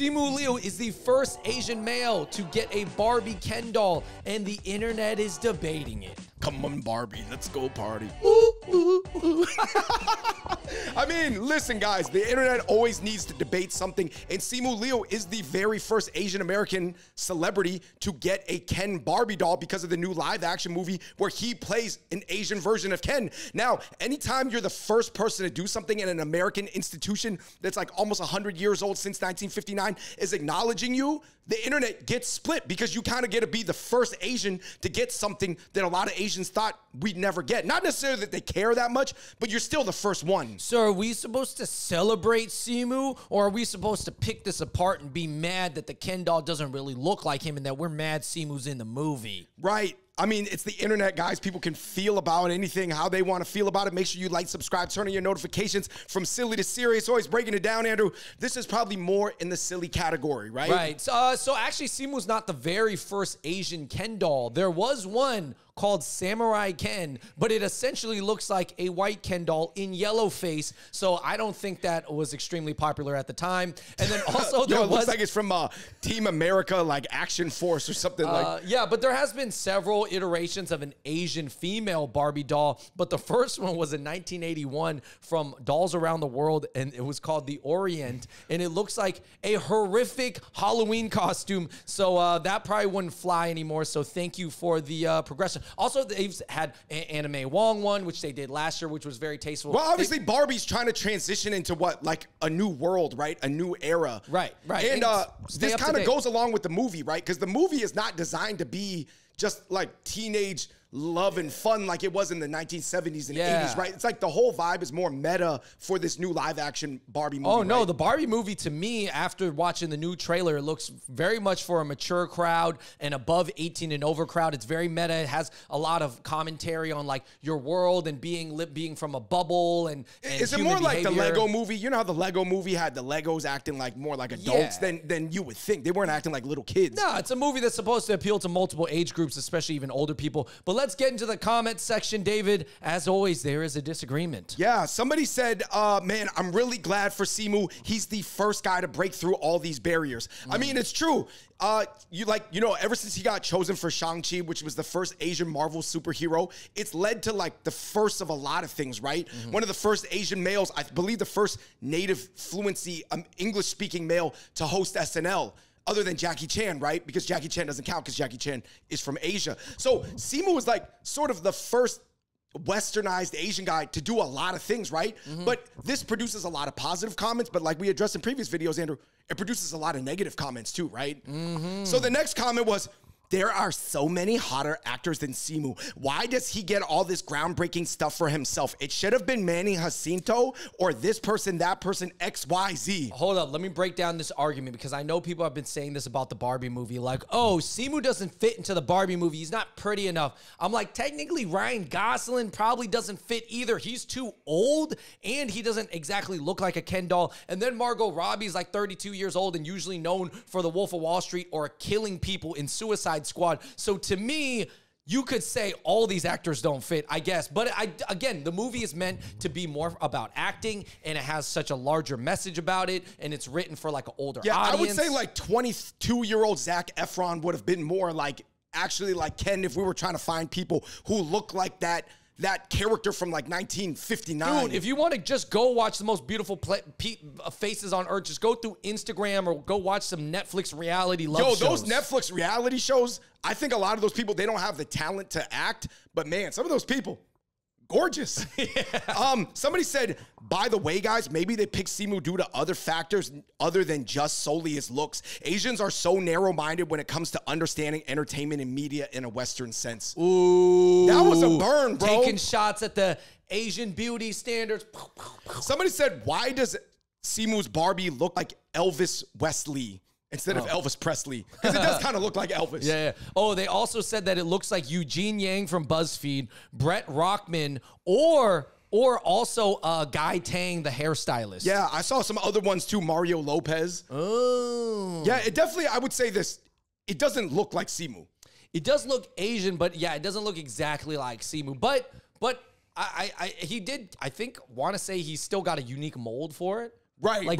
Simu Liu is the first Asian male to get a Barbie Ken doll, and the internet is debating it. Come on, Barbie, let's go party. Ooh, ooh, ooh. I mean, listen, guys, the internet always needs to debate something, and Simu Liu is the very first Asian American celebrity to get a Ken Barbie doll because of the new live-action movie where he plays an Asian version of Ken. Now, anytime you're the first person to do something in an American institution that's like almost 100 years old since 1959 is acknowledging you, the internet gets split because you kind of get to be the first Asian to get something that a lot of Asians thought we'd never get. Not necessarily that they care that much, but you're still the first one. So are we supposed to celebrate Simu, or are we supposed to pick this apart and be mad that the Ken doll doesn't really look like him and that we're mad Simu's in the movie? Right. I mean, it's the internet, guys. People can feel about anything how they want to feel about it. Make sure you like, subscribe, turn on your notifications. From silly to serious, always breaking it down, Andrew. This is probably more in the silly category, right? Right. So actually, Simu's not the very first Asian Ken doll. There was one called Samurai Ken, but it essentially looks like a white Ken doll in yellow face. So I don't think that was extremely popular at the time. And then also there was... It looks like it's from Team America, like Action Force or something like... Yeah, but there has been several iterations of an Asian female Barbie doll, but the first one was in 1981 from Dolls Around the World, and it was called The Orient, and it looks like a horrific Halloween costume, so that probably wouldn't fly anymore, so thank you for the progression. Also, they've had Anime Wong one, which they did last year, which was very tasteful. Well, obviously, Barbie's trying to transition into what, like a new world, right? A new era. Right, right. And this kind of goes along with the movie, right? Because the movie is not designed to be just like teenage love and fun like it was in the 1970s and 80s, right? It's like the whole vibe is more meta for this new live-action Barbie movie. Oh, no, right? The Barbie movie, to me, after watching the new trailer, it looks very much for a mature crowd and above 18 and over crowd. It's very meta. It has a lot of commentary on, like, your world and being from a bubble and is it more like the Lego movie? You know how the Lego movie had the Legos acting like more like adults than you would think. They weren't acting like little kids. No, it's a movie that's supposed to appeal to multiple age groups, especially even older people. But let's get into the comment section, David. As always, there is a disagreement. Yeah, somebody said, man, I'm really glad for Simu. He's the first guy to break through all these barriers. I mean, it's true. Ever since he got chosen for Shang-Chi, which was the first Asian Marvel superhero, it's led to like the first of a lot of things, right? One of the first Asian males, I believe the first native fluency English-speaking male to host SNL. Other than Jackie Chan, right? Because Jackie Chan doesn't count because Jackie Chan is from Asia. So Simu was like sort of the first westernized Asian guy to do a lot of things, right? But this produces a lot of positive comments, but like we addressed in previous videos, Andrew, it produces a lot of negative comments too, right? So the next comment was, there are so many hotter actors than Simu. Why does he get all this groundbreaking stuff for himself? It should have been Manny Jacinto or this person, that person, XYZ. Hold up, let me break down this argument because I know people have been saying this about the Barbie movie. Like, oh, Simu doesn't fit into the Barbie movie. He's not pretty enough. I'm like, technically, Ryan Gosling probably doesn't fit either. He's too old and he doesn't exactly look like a Ken doll. And then Margot Robbie's like 32 years old and usually known for the Wolf of Wall Street or killing people in Suicide Squad. So to me, you could say all these actors don't fit, I guess. But again, the movie is meant to be more about acting, and it has such a larger message about it, and it's written for like an older audience. I would say like 22-year-old Zac Efron would have been more like actually like Ken if we were trying to find people who look like that character from like 1959. Dude, if you want to just go watch the most beautiful faces on earth, just go through Instagram or go watch some Netflix reality shows. Yo, those Netflix reality shows, I think a lot of those people, they don't have the talent to act, but man, some of those people, gorgeous. Somebody said, by the way, guys, maybe they picked Simu due to other factors other than just solely his looks. Asians are so narrow-minded when it comes to understanding entertainment and media in a Western sense. Ooh. That was a burn, bro. Taking shots at the Asian beauty standards. Somebody said, why does Simu's Barbie look like Elvis Presley? Instead of Elvis Presley. Because it does kind of look like Elvis. Yeah. Oh, they also said that it looks like Eugene Yang from BuzzFeed, Brett Rockman, or also Guy Tang, the hairstylist. Yeah, I saw some other ones too, Mario Lopez. Oh. Yeah, it definitely, I would say this, it doesn't look like Simu. It does look Asian, but yeah, it doesn't look exactly like Simu. But he did, I think, want to say he still got a unique mold for it. Right. Like,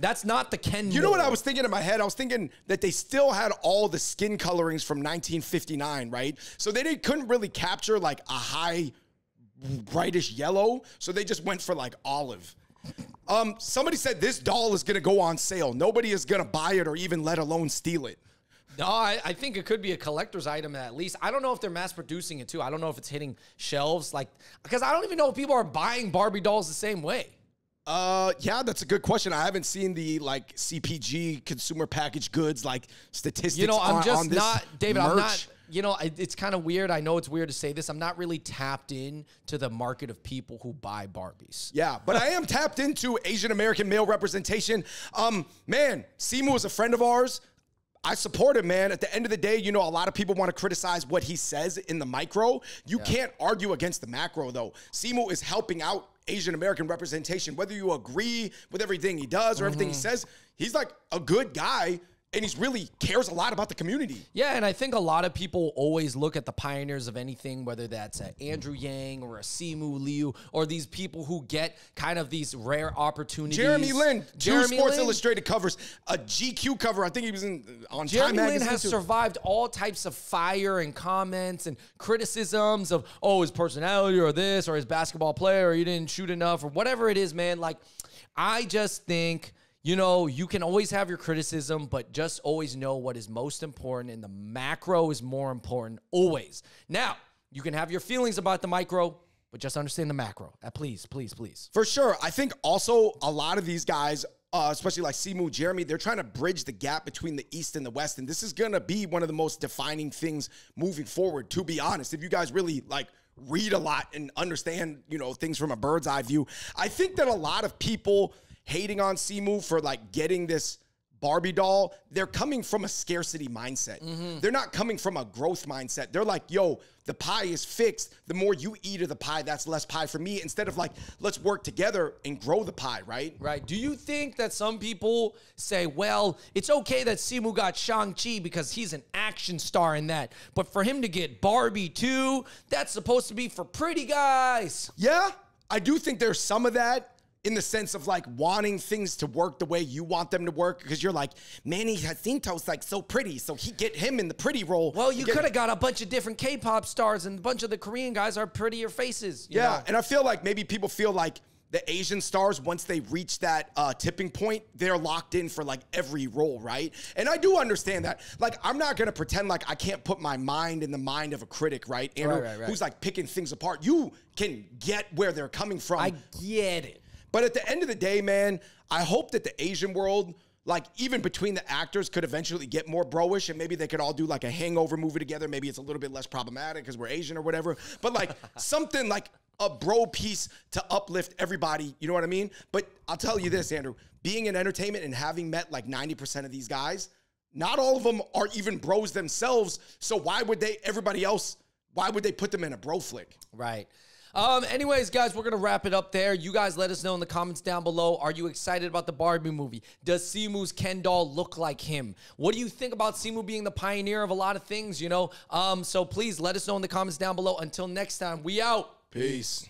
that's not the Ken. You know what I was thinking in my head? I was thinking that they still had all the skin colorings from 1959, right? So they couldn't really capture like a high brightish yellow. So they just went for like olive. Somebody said this doll is going to go on sale. Nobody is going to buy it or even let alone steal it. No, I think it could be a collector's item at least. I don't know if they're mass producing it too. I don't know if it's hitting shelves. Like, because I don't even know if people are buying Barbie dolls the same way. Yeah, that's a good question. I haven't seen the like CPG consumer packaged goods like statistics. You know, I'm just not, David, merch. I'm not, you know, it's kind of weird. I know it's weird to say this. I'm not really tapped in to the market of people who buy Barbies. Yeah, but I am tapped into Asian American male representation. Man, Simu is a friend of ours. I support him, man. At the end of the day, you know, a lot of people want to criticize what he says in the micro. You can't argue against the macro, though. Simu is helping out Asian American representation. Whether you agree with everything he does or everything he says, he's like a good guy. And he really cares a lot about the community. Yeah, and I think a lot of people always look at the pioneers of anything, whether that's Andrew Yang or a Simu Liu or these people who get kind of these rare opportunities. Jeremy Lin, two Sports Illustrated covers, a GQ cover. I think he was on Time magazine. Jeremy Lin has survived all types of fire and comments and criticisms of, oh, his personality or this or his basketball player or you didn't shoot enough or whatever it is, man. Like, I just think... You know, you can always have your criticism, but just always know what is most important, and the macro is more important always. Now, you can have your feelings about the micro, but just understand the macro. Please, please, please. For sure. I think also a lot of these guys, especially like Simu, Jeremy, they're trying to bridge the gap between the East and the West, and this is going to be one of the most defining things moving forward, to be honest. If you guys really, like, read a lot and understand, you know, things from a bird's eye view, I think that a lot of people... hating on Simu for like getting this Barbie doll, they're coming from a scarcity mindset. They're not coming from a growth mindset. They're like, yo, the pie is fixed. The more you eat of the pie, that's less pie for me. Instead of like, let's work together and grow the pie, right? Right. Do you think that some people say, well, it's okay that Simu got Shang-Chi because he's an action star in that, but for him to get Barbie too, that's supposed to be for pretty guys? Yeah, I do think there's some of that. In the sense of like wanting things to work the way you want them to work, because you're like, Manny Jacinto's like so pretty, so he get him in the pretty role. Well, you could have got a bunch of different K-pop stars, and a bunch of the Korean guys are prettier faces. You know? And I feel like maybe people feel like the Asian stars, once they reach that tipping point, they're locked in for like every role, right? And I do understand that. Like, I'm not gonna pretend like I can't put my mind in the mind of a critic, right? Andrew, who's like picking things apart. You can get where they're coming from. I get it. But at the end of the day, man, I hope that the Asian world, like even between the actors, could eventually get more bro-ish, and maybe they could all do like a hangover movie together. Maybe it's a little bit less problematic because we're Asian or whatever. But like something like a bro piece to uplift everybody. You know what I mean? But I'll tell you this, Andrew, being in entertainment and having met like 90% of these guys, not all of them are even bros themselves. So why would they, everybody else, why would they put them in a bro flick? Right. Anyways, guys, we're going to wrap it up there. You guys let us know in the comments down below. Are you excited about the Barbie movie? Does Simu's Ken doll look like him? What do you think about Simu being the pioneer of a lot of things, you know? So please let us know in the comments down below. Until next time, we out. Peace.